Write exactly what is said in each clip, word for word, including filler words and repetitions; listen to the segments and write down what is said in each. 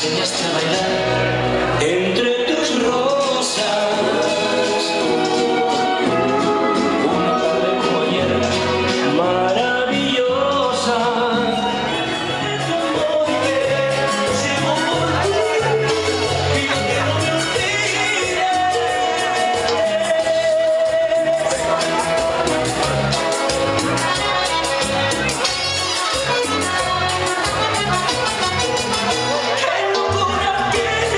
enseñaste a bailar entre tus rosas, una tarde como ayer maravillosa. Hoy te llevo por ti, pido que no me olvides. Get it!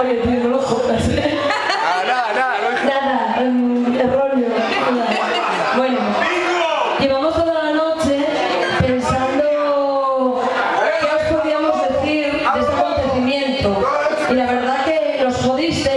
Oye, tío, no lo jodas. Ah, nada, nada. Nada, erróneo. Bueno, llevamos toda la noche pensando qué os podíamos decir de este acontecimiento. Y la verdad que los jodiste.